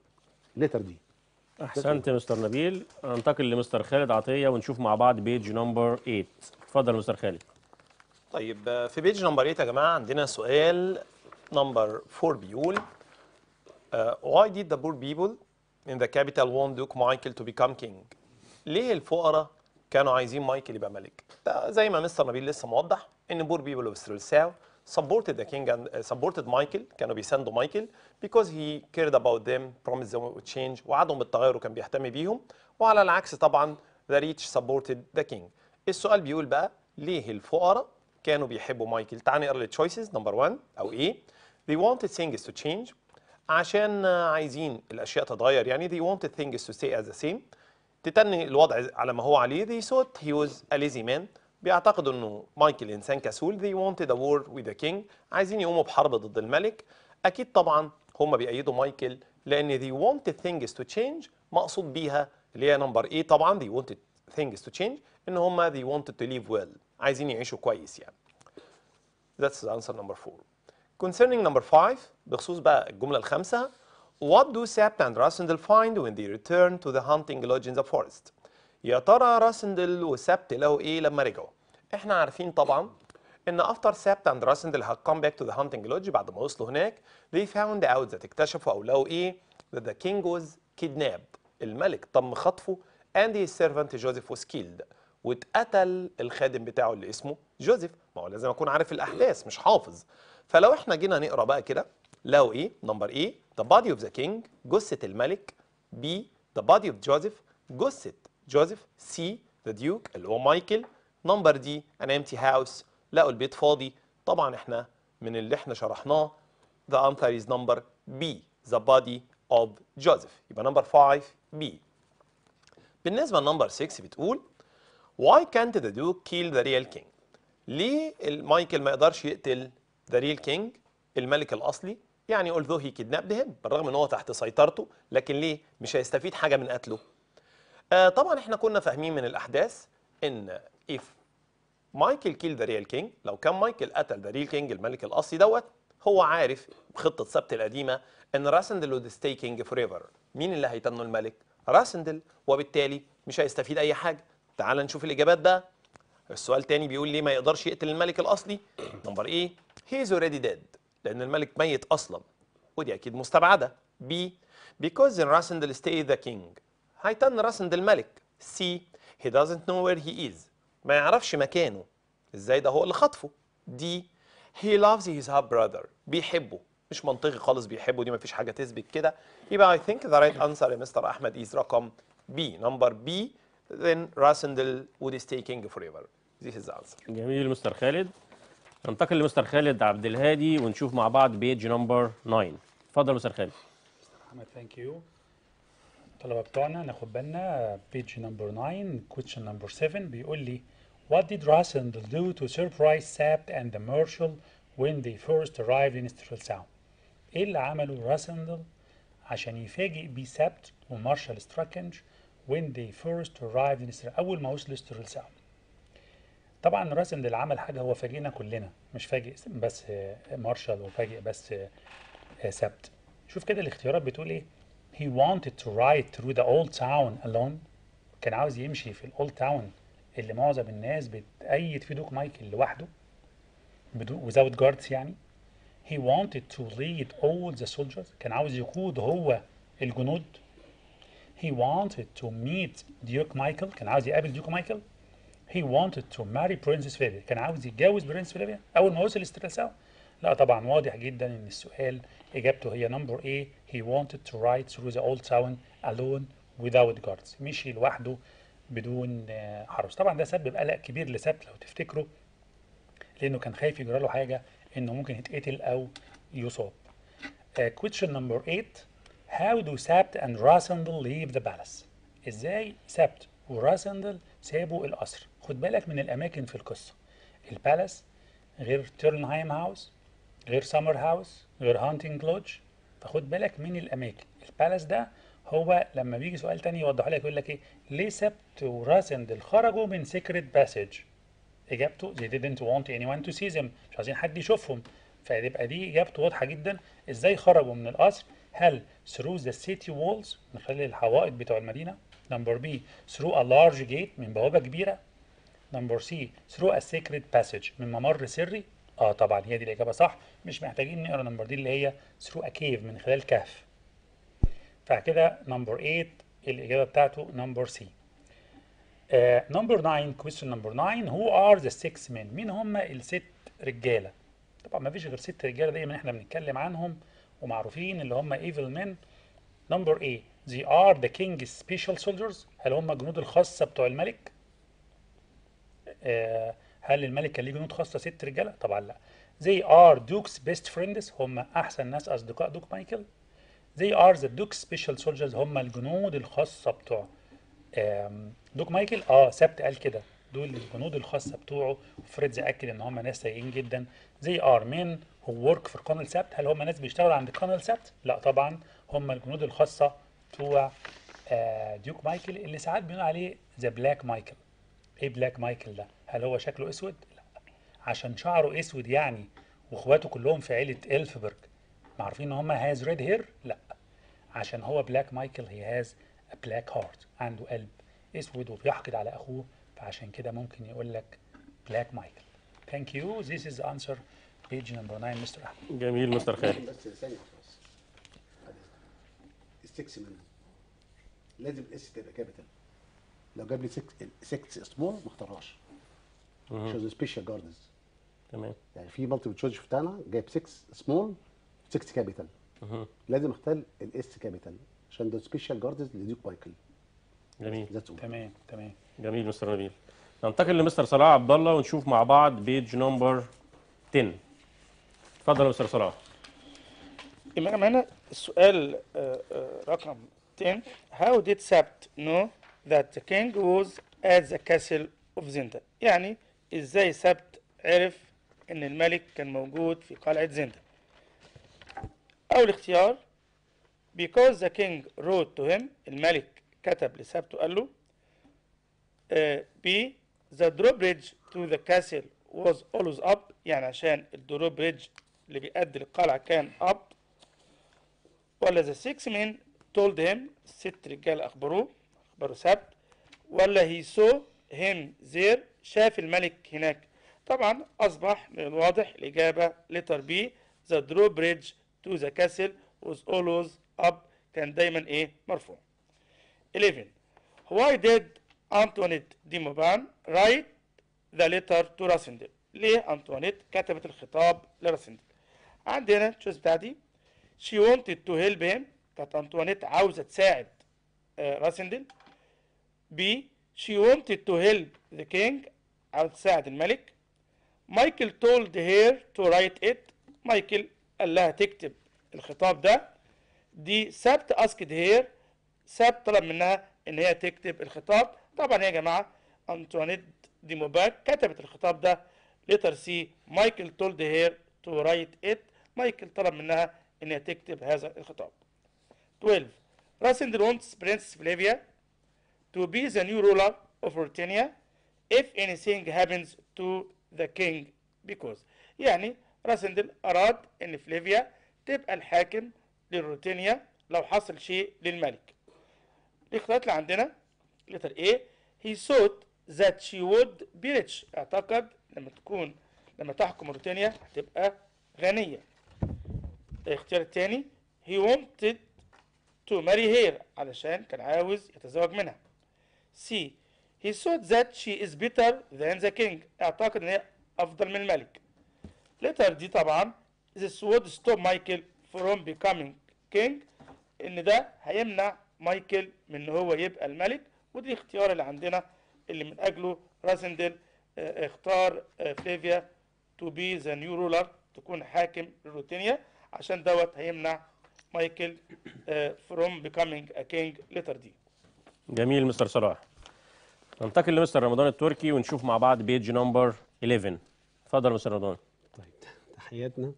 لتر دي. احسنت مستر نبيل. ننتقل لمستر خالد عطيه ونشوف مع بعض بيج نمبر ثمانية. اتفضل مستر خالد. طيب في بيج نمبر ثمانية يا جماعه عندنا سؤال نمبر أربعة بيقول why did the poor people in the capital want Duke Michael to become king؟ ليه الفقراء كانوا عايزين مايكل يبقى ملك؟ زي ما مستر نبيل لسه موضح ان poor people of Strelsau supported the king and uh, supported Michael، كانوا بيساندوا مايكل because he cared about them, promised them would change، وعدهم بالتغير وكان بيهتم بيهم، وعلى العكس طبعا the rich supported the king. السؤال بيقول بقى ليه الفقراء كانوا بيحبوا مايكل؟ تعالى نقرا التشويسز. نمبر واحد او ايه؟ they wanted things to change، عشان عايزين الاشياء تتغير يعني، they wanted things to stay as the same، تتني الوضع على ما هو عليه. they thought he was a lazy man، بيعتقدوا انه مايكل انسان كسول. they wanted a war with the king، عايزين يقوموا بحرب ضد الملك. اكيد طبعا هم بيأيدوا مايكل لان they wanted things to change مقصود بيها اللي هي نمبر ايه طبعا they wanted things to change ان هم they wanted to live well، عايزين يعيشوا كويس يعني. that's the answer number four. concerning number five، بخصوص بقى الجمله الخامسه what do Sept and Rassendyll find when they return to the hunting lodge in the forest؟ يا ترى راسندل وسبت لقوا ايه لما رجعوا؟ احنا عارفين طبعا ان افتر سبت اند راسندل had come back to the hunting lodge، بعد ما وصلوا هناك they found out that اكتشفوا او لقوا ايه that the king was kidnapped، الملك تم خطفه and his servant Joseph was killed، واتقتل الخادم بتاعه اللي اسمه جوزيف. ما هو لازم اكون عارف الاحداث مش حافظ. فلو احنا جينا نقرا بقى كده لقوا ايه؟ نمبر ايه؟ The body of the king جثة الملك. B the body of Joseph جثة جوزيف. C the duke اللي هو مايكل. نمبر D an empty house لقوا البيت فاضي. طبعا احنا من اللي احنا شرحناه the answer is number B the body of Joseph. يبقى نمبر خمسة B. بالنسبة لنمبر ستة بتقول why can't the duke kill the real king؟ ليه مايكل ما يقدرش يقتل the real king الملك الأصلي؟ يعني although he kidnapped him بالرغم ان هو تحت سيطرته، لكن ليه مش هيستفيد حاجة من قتله؟ آه طبعا احنا كنا فاهمين من الأحداث ان if مايكل killed the real king، لو كان مايكل قتل the real king الملك الأصلي دوت، هو عارف بخطة سبت القديمة ان راسندل would stay king forever. مين اللي هيتنه الملك؟ راسندل، وبالتالي مش هيستفيد أي حاجة. تعال نشوف الإجابات بقى. السؤال تاني بيقول ليه ما يقدرش يقتل الملك الأصلي؟ نمبر إيه؟ He is already dead. لأن الملك ميت أصلا، ودي أكيد مستبعدة. B because in Rassendyll stay the king. هيتن راسندل الملك. C he doesn't know where he is. ما يعرفش مكانه. إزاي ده هو اللي خطفه. D he loves his half brother. بيحبه. مش منطقي خالص بيحبه، دي ما فيش حاجة تثبت كده. يبقى I think the right answer يا مستر أحمد is رقم B. نمبر B then Rassendyll would stay king forever. This is the answer. جميل مستر خالد. ننتقل لمستر خالد عبد الهادي ونشوف مع بعض بيج نمبر تسعة. اتفضل مستر خالد. احمد ثانك يو. الطلبه بتوعنا ناخد بالنا بيج نمبر تسعة كويشن نمبر سبعة بيقول لي What did Rassendyll do to surprise Sept and the marshal when they first arrived in Strelsau؟ ايه اللي عمله راسندل عشان يفاجئ بيه سبت ومارشال ستراكنج when they first arrived in Strelsau، اول ما وصلوا Strelsau؟ طبعا راسندل عمل حاجه هو فاجئنا كلنا، مش فاجئ بس مارشال وفاجئ بس سبت. شوف كده الاختيارات بتقول ايه. He wanted to ride through the old town alone. كان عاوز يمشي في الاولد تاون اللي معظم الناس بتأيد في دوك مايكل لوحده بدون without guards يعني. He wanted to lead all the soldiers. كان عاوز يقود هو الجنود. He wanted to meet Duke Michael. كان عاوز يقابل ديوك مايكل. He wanted to marry Princess Flavia. كان عاوز يتجوز برنس فلافيا أول ما وصل استرساو. لا طبعا واضح جدا إن السؤال إجابته هي نمبر A. He wanted to ride through the old town alone without guards. مشي لوحده بدون حرس. طبعا ده سبب قلق كبير لسبت لو تفتكروا، لأنه كان خايف يجرى له حاجة، إنه ممكن يتقتل أو يصاب. Uh, question number eight. How do Sept and Rassendyll leave the palace؟ إزاي سبت وراسندل سابوا القصر؟ خد بالك من الاماكن في القصه. البالاس غير تيرنهايم هاوس، غير سمر هاوس، غير هانتنج لودج، فخد بالك من الاماكن. البالاس ده هو لما بيجي سؤال تاني يوضحه لك يقول لك ايه؟ ليه سبت وراسندل خرجوا من سيكريت باسج؟ اجابته they didn't want anyone to see them. مش عايزين حد يشوفهم، فهتبقى دي اجابته واضحه جدا. ازاي خرجوا من القصر؟ هل through the city walls من خلال الحوائط بتوع المدينه؟ نمبر B through a large gate من بوابة كبيرة. نمبر C through a secret passage من ممر سري. اه طبعا هي دي الإجابة صح، مش محتاجين نقرا نمبر دي اللي هي through a cave من خلال كهف. فكده نمبر ثمانية الإجابة بتاعته نمبر C. نمبر تسعة question نمبر تسعة who are the six men؟ مين هم الست رجالة؟ طبعا ما فيش غير ست رجالة دايما احنا بنتكلم عنهم ومعروفين اللي هم evil men. نمبر A they are the king's special soldiers. هل هم جنود الخاصة بتوع الملك؟ آه هل الملك كان ليه جنود خاصة ست رجالة؟ طبعا لا. they are duke's best friends. هم أحسن ناس أصدقاء دوك مايكل. they are the duke's special soldiers. هم الجنود الخاصة بتوع دوك مايكل. اه سبت قال كده دول الجنود الخاصة بتوعه، وفريدز أكد إن هم ناس سيئين جدا. they are men who work for colonel سبت. هل هم ناس بيشتغلوا عند colonel سبت؟ لا طبعا هم الجنود الخاصة بتوع ديوك مايكل اللي ساعات بنقول عليه ذا بلاك مايكل. ايه بلاك مايكل ده؟ هل هو شكله اسود؟ لا، عشان شعره اسود يعني واخواته كلهم في عيله إلفبرج معروفين ان هم هاز ريد هير؟ لا، عشان هو بلاك مايكل هي هاز بلاك هارت، عنده قلب اسود وبيحقد على اخوه، فعشان كده ممكن يقول لك بلاك مايكل. ثانك يو، ذيس از انسر بيج نمبر تسعة مستر احمد. جميل مستر خالد. بس ثانيه خلاص. ستة منهم لازم الاس تبقى كابيتال. لو جاب لي ستة سمول ما اختارهاش. شوز سبيشال جاردز. تمام. يعني في مالتيبل تشويس شفتها انا جايب ستة سمول ستة كابيتال. لازم اختار الاس كابيتال عشان ده سبيشال جاردز لديوك مايكل. جميل. تمام تمام. جميل مستر نبيل. ننتقل لمستر صلاح عبد الله ونشوف مع بعض بيج نمبر عشرة. اتفضل يا مستر صلاح. إمام هنا السؤال رقم عشرة. How did Sept know that the king was at the castle of Zenda؟ يعني إزاي سبت عرف إن الملك كان موجود في قلعة زندا؟ أول اختيار because the king wrote to him، الملك كتب لسبت وقال له. B the drawbridge to the castle was always up، يعني عشان الدروبريدج اللي بيؤدي للقلعة كان up. ولا the six men told him، ست رجالة أخبروه أخبروا سبت. ولا he saw him there، شاف الملك هناك. طبعا أصبح من الواضح الإجابة letter B the drawbridge to the castle was always up، كان دايما إيه مرفوع. eleven why did أنطوانيت دي موبان write the letter to راسندل؟ ليه أنطوانيت كتبت الخطاب لراسندل؟ عندنا تشوز بتاعتي she wanted to help him، كانت أنطوانيت عاوزة تساعد راسندل. B she wanted to help the king، عاوزة تساعد الملك. مايكل told her to write it، مايكل قال لها تكتب الخطاب ده. دي سبت asked her، سبت طلب منها إن هي تكتب الخطاب. طبعا يا جماعة أنتوانيت دي موبان كتبت الخطاب ده letter C مايكل told her to write it، مايكل طلب منها إن هي تكتب هذا الخطاب. twelve راسندل wants Princess Flavia to be the new ruler of Rotania if anything happens to the king because، يعني راسندل أراد إن فليفيا تبقى الحاكم للروتينيا لو حصل شيء للملك. الاختيارات اللي عندنا letter A he thought that she would be rich، اعتقد لما تكون لما تحكم روتينيا هتبقى غنية. الاختيار الثاني he wanted to marry her، علشان كان عاوز يتزوج منها. C he thought that she is better than the king، اعتقد ان هي افضل من الملك. letter D طبعا this would stop Michael from becoming king، ان ده هيمنع مايكل من ان هو يبقى الملك. ودي الاختيار اللي عندنا اللي من اجله راسندل اختار فليفيا to be the new ruler، تكون حاكم لروتينيا، عشان دوت هيمنع مايكل from becoming a king letter D. جميل مستر صلاح. ننتقل لمستر رمضان التركي ونشوف مع بعض بيج نمبر حداشر. اتفضل يا مستر رمضان. طيب تحياتنا.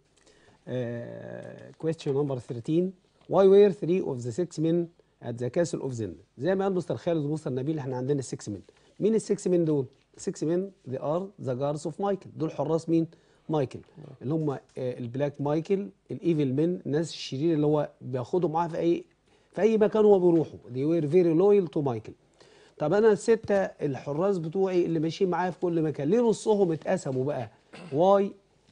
question number thirteen why were three of the six men at the castle of Zenda؟ زي ما قال مستر خالد ومستر نبيل احنا عندنا six men. مين ال six men دول؟ six men they are the guards of مايكل، دول حراس مين؟ مايكل، اللي هم البلاك مايكل، الايفل من، الناس الشرير اللي هو بياخدهم معاه في اي في اي مكان هو بيروحوا. they were very loyal to مايكل. طب انا السته الحراس بتوعي اللي ماشيين معايا في كل مكان، ليه نصهم اتقسموا بقى؟ why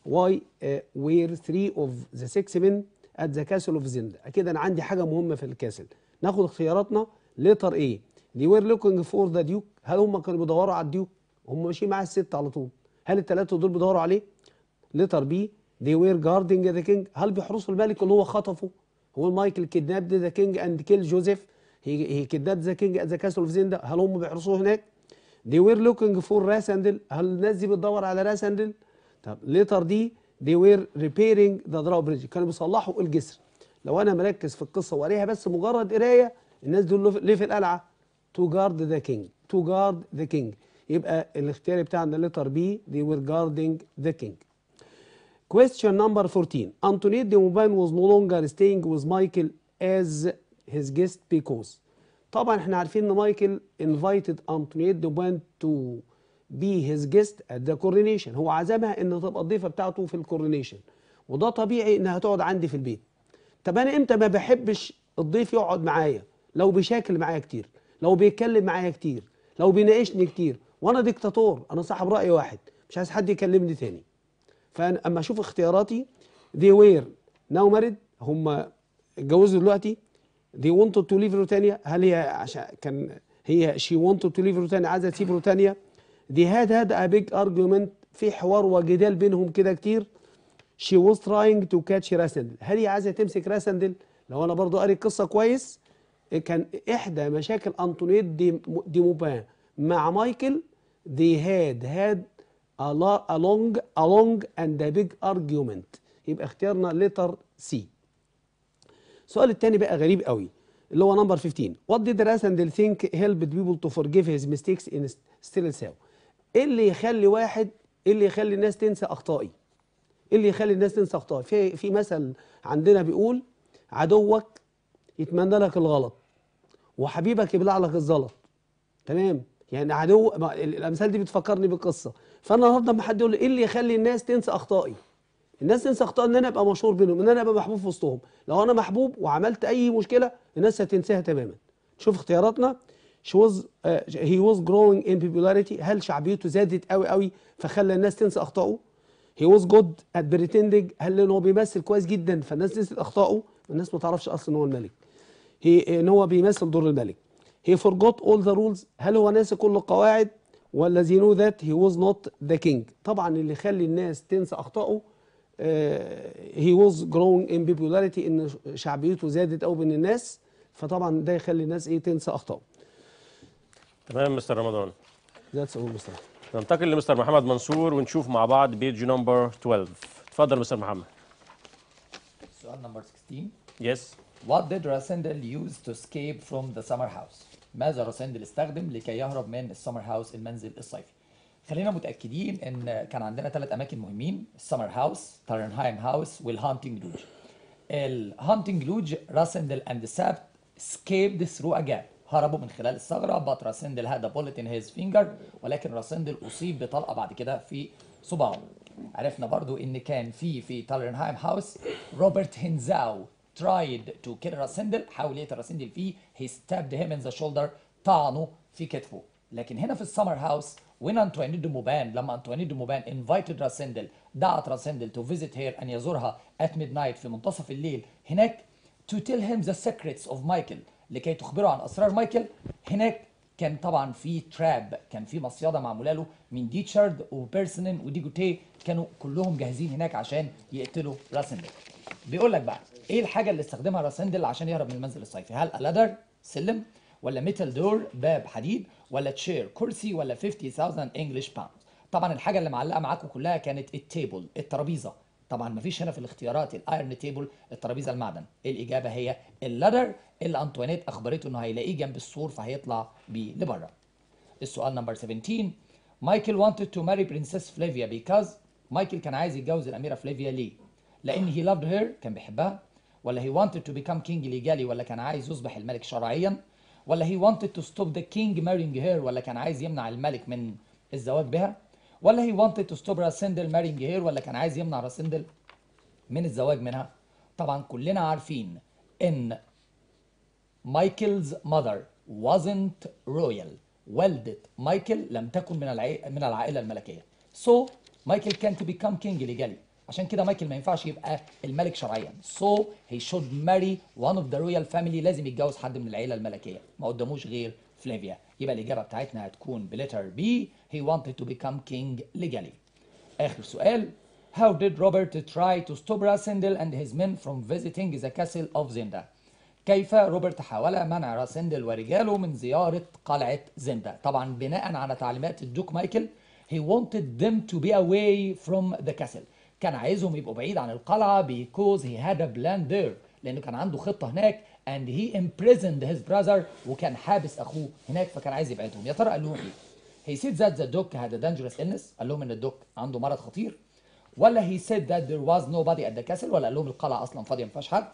why uh, were three of the six men at the castle of Zenda؟ اكيد انا عندي حاجه مهمه في الكاسل. ناخد اختياراتنا letter A they were looking for the duke، هل هم كانوا بيدوروا على الديوك؟ هم ماشيين معاه السته على طول، هل الثلاثه دول بيدوروا عليه؟ letter B they were guarding the king، هل بيحرسوا الملك اللي هو خطفه؟ هو مايكل kidnapped the king and killed Joseph، he kidnapped the king at the castle of Zenda، هل هم بيحرسوه هناك؟ they were looking for راسندل، هل الناس دي بتدور على راسندل؟ طب ليتر دي they were repairing the drawbridge، كانوا بيصلحوا الجسر. لو انا مركز في القصه وقاريها بس مجرد قرايه، الناس دول ليه في القلعه؟ تو جارد ذا كينج، تو جارد ذا كينج، يبقى الاختيار بتاعنا ليتر بي they were guarding the king. question number fourteen أنتونيت دي موبان was no longer staying with Michael as his guest because، طبعا احنا عارفين ان مايكل invited أنتونيت دي موبان to be his guest at the coronation، هو عزمها ان تبقى الضيفه بتاعته في الكورنيشن، وده طبيعي انها تقعد عندي في البيت. طب انا امتى ما بحبش الضيف يقعد معايا؟ لو بيشاكل معايا كتير، لو بيتكلم معايا كتير، لو بيناقشني كتير، وانا ديكتاتور، انا صاحب راي واحد، مش عايز حد يكلمني تاني. فانا اما اشوف اختياراتي they were now married، هم اتجوزوا دلوقتي. they wanted to leave روتانيا، هل هي عشان كان هي she wanted to leave روتانيا، عايزه تسيب روتانيا. they had had a big argument، في حوار وجدال بينهم كده كتير. شي واز تراينج تو كاتش راسندل. هل هي عايزه تمسك راسندل؟ لو انا برضو قاري القصه كويس، كان احدى مشاكل انطونيت دي موبان مع مايكل they had had a long a long and a big argument. يبقى اختيارنا لتر سي. السؤال الثاني بقى غريب قوي اللي هو نمبر خمستاشر. What did Rassendyll think helped people to forgive his mistakes in Strelsau؟ ايه اللي يخلي واحد ايه اللي يخلي الناس تنسى اخطائي؟ ايه اللي يخلي الناس تنسى اخطائي؟ في في مثل عندنا بيقول عدوك يتمنى لك الغلط وحبيبك يبلع لك الزلط. تمام؟ يعني عدو، الامثال دي بتفكرني بقصه، فانا النهارده لما حد يقول لي ايه اللي يخلي الناس تنسى اخطائي؟ الناس تنسى اخطائي ان انا ابقى مشهور بينهم، ان انا ابقى محبوب في وسطهم. لو انا محبوب وعملت اي مشكله الناس هتنساها تماما. شوف اختياراتنا. شوز هي واز جروينج ان بوبولاريتي، هل شعبيته زادت قوي قوي فخلى الناس تنسى اخطائه؟ هي واز جود ات بريتندنج، هل ان هو بيمثل كويس جدا فالناس نسيت اخطائه؟ الناس ما تعرفش اصلا ان هو الملك، هي ان هو بيمثل دور الملك. He forgot all the rules، هل هو ناسي كل القواعد؟ ولا they know that he was not the king. طبعا اللي يخلي الناس تنسى اخطائه he was growing in popularity، ان شعبيته زادت قوي بين الناس، فطبعا ده يخلي الناس ايه تنسى اخطائه. تمام مستر رمضان. ذاتس اول مستر. ننتقل لمستر محمد منصور ونشوف مع بعض بيج نمبر اتناشر. اتفضل مستر محمد. سؤال نمبر ستاشر. يس. What did Rassendyll use to escape from the summer house؟ ماذا راسندل استخدم لكي يهرب من السمر هاوس، المنزل الصيفي؟ خلينا متاكدين ان كان عندنا ثلاث اماكن مهمين، السمر هاوس، تارنهايم هاوس، والهانتنج لوج. الهانتنج لوج راسندل اند سابت escaped through a gap، هربوا من خلال الثغره، but راسندل had a bullet in his finger، ولكن راسندل اصيب بطلقه بعد كده في صباعه. عرفنا برضو ان كان في في تارنهايم هاوس روبرت هينزاو tried to kill راسندل، حاول يقتل راسندل فيه، he stabbed him in the shoulder، طعنه في كتفه. لكن هنا في السمر هاوس when أنتوانيت دي موبان، لما أنتوانيت دي موبان invited راسندل، دعت راسندل to visit her، أن يزورها at midnight، في منتصف الليل هناك، to tell him the secrets of Michael، لكي تخبره عن أسرار مايكل. هناك كان طبعا في تراب، كان في مصيده معموله له من ديتشارد وبيرسونين وديجوتيه، كانوا كلهم جاهزين هناك عشان يقتلوا راسندل. بيقول لك بقى ايه الحاجه اللي استخدمها راسندل عشان يهرب من المنزل الصيفي؟ هل لادر سلم، ولا ميتال دور باب حديد، ولا تشير كرسي، ولا خمسين ألف انجلش باوند؟ طبعا الحاجه اللي معلقه معاكم كلها كانت التيبل، الترابيزه. طبعا مفيش هنا في الاختيارات الايرن تيبل، الترابيزه المعدن. الاجابه هي اللادر اللي انطوانيت اخبرته انه هيلاقيه جنب السور فهيطلع بيه لبره. السؤال نمبر سبعتاشر. مايكل wanted to marry princess فليفيا because مايكل كان عايز يتجوز الاميره فليفيا ليه؟ لان هي loved her، كان بيحبها، ولا he wanted to become king legally، ولا كان عايز يصبح الملك شرعيا، ولا he wanted to stop the king marrying her، ولا كان عايز يمنع الملك من الزواج بها، ولا he wanted to stop راسندل marrying her، ولا كان عايز يمنع راسندل من الزواج منها؟ طبعا كلنا عارفين ان مايكلز ماذر wasn't royal، والدة مايكل لم تكن من العائلة من العائلة الملكية. So مايكل can't become king legally، عشان كده مايكل ما ينفعش يبقى الملك شرعيا. So he should marry one of the royal family، لازم يتجوز حد من العائلة الملكية، ما قداموش غير فليفيا. يبقى الإجابة بتاعتنا هتكون بليتر بي، he wanted to become king legally. آخر سؤال. How did Robert try to stop Rassendyll and his men from visiting the castle of Zenda؟ كيف روبرت حاول منع راسندل ورجاله من زيارة قلعة زندا؟ طبعا بناء على تعليمات الدوك مايكل he wanted them to be away from the castle، كان عايزهم يبقوا بعيد عن القلعة because he had a plan there، لأنه كان عنده خطة هناك and he imprisoned his brother، وكان حابس أخوه هناك فكان عايز يبعدهم. يا ترى قال لهم إيه؟ He said that the duke had a dangerous illness، قال لهم إن الدوك عنده مرض خطير، ولا he said that there was nobody at the castle، ولا قال لهم القلعة أصلا فاضية ما فيهاش حد،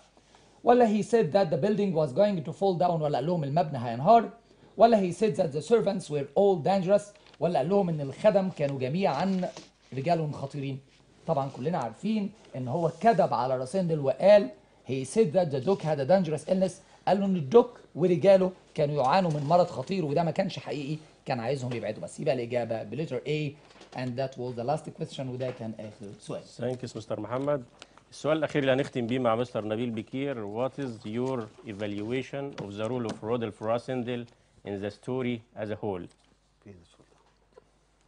ولا he said that the building was going to fall down، ولا قال لهم المبنى هينهار، ولا he said that the servants were all dangerous، ولا قال لهم ان الخدم كانوا جميعا رجال خطيرين؟ طبعا كلنا عارفين ان هو كذب على راسندل وقال he said that the duke had a dangerous illness، قال له ان الدوك ورجاله كانوا يعانوا من مرض خطير وده ما كانش حقيقي، كان عايزهم يبعدوا بس. يبقى الاجابه بليتر A and that was the last question، وده كان اخر سؤال. ثانكس مستر محمد. السؤال الأخير اللي هنختم بيه مع مستر نبيل بكير. What is your evaluation of the role of Rudolf Rassendyll in the story as a whole?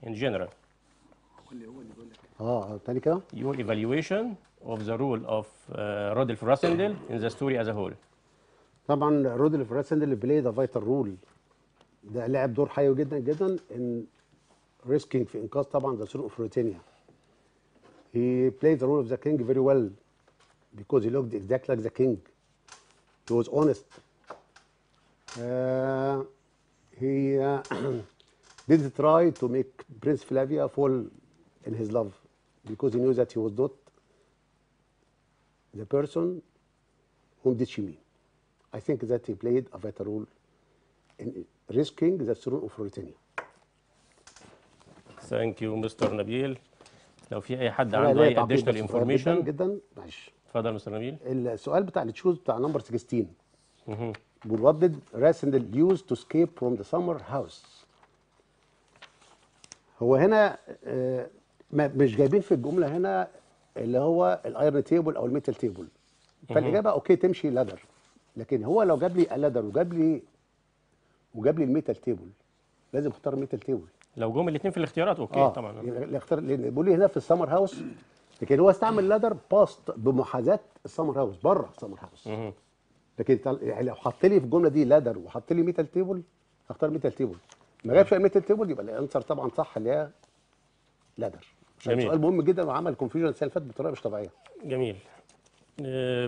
In general. اللي هو اللي بيقول لك اه تاني كده your evaluation of the role of uh, Rudolf Rassendyll in the story as a whole. طبعا رودولف راسندل بلاي ذا فايتال رول، ده لعب دور حيوي جدا جدا ان ريسكينج في انقاذ طبعا ذا سور اوف روتينيا. He played the role of the king very well because he looked exactly like the king. He was honest. Uh, he uh, didn't try to make Prince Flavia fall in his love because he knew that he was not the person whom did she mean. I think that he played a vital role in risking the throne of Rotania. Thank you, mister Nabil. لو في أي حد عنده أي additional information جدا جدا معلش. اتفضل مستر نبيل. السؤال بتاع التشوز بتاع نمبر ستاشر. اها. What did Rassendyll use to escape from the summer house؟ هو هنا مش جايبين في الجملة هنا اللي هو الأيرن تيبل أو الميتال تيبل. فالإجابة أوكي تمشي لادر. لكن هو لو جاب لي اللادر وجاب لي وجاب لي الميتال تيبل لازم اختار الميتال تيبل. لو جم الاثنين في الاختيارات اوكي آه. طبعا اختار بيقول لي هنا في السمر هاوس، لكن هو استعمل لادر باست بمحاذاه السمر هاوس بره السمر هاوس. لكن يعني لو حط لي في الجمله دي لادر وحط لي ميتال تيبل هختار ميتال تيبل. ما جابش الميتال تيبل يبقى الانسر طبعا صح اللي هي لادر. سؤال مهم جدا وعمل كونفيوجن السنه اللي فاتت بطريقه مش طبيعيه. جميل.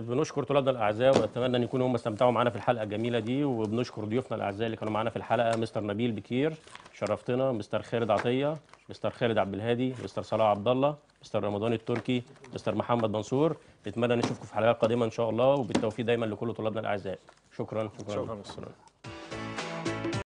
بنشكر طلابنا الاعزاء واتمنى ان يكونوا هم استمتعوا معانا في الحلقه الجميله دي، وبنشكر ضيوفنا الاعزاء اللي كانوا معانا في الحلقه، مستر نبيل بكير شرفتنا، مستر خالد عطيه، مستر خالد عبد الهادي، مستر صلاح عبد الله، مستر رمضان التركي، مستر محمد منصور. نتمنى نشوفكم في حلقات قادمه ان شاء الله، وبالتوفيق دايما لكل طلابنا الاعزاء. شكرا شكرا, شكرا.